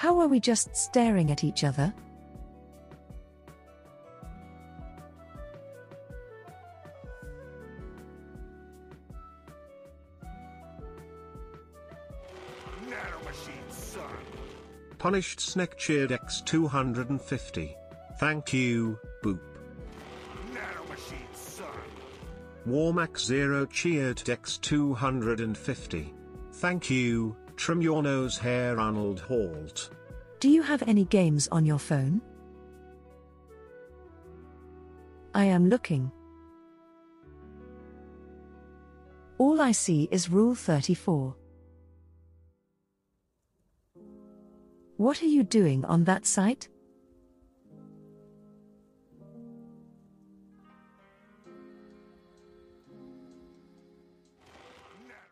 How are we just staring at each other? Punished Snake cheered x250. Thank you, Boop. Warmax0 cheered x250. Thank you, trim your nose hair Arnold Holt. Do you have any games on your phone? I am looking. All I see is Rule 34. What are you doing on that site?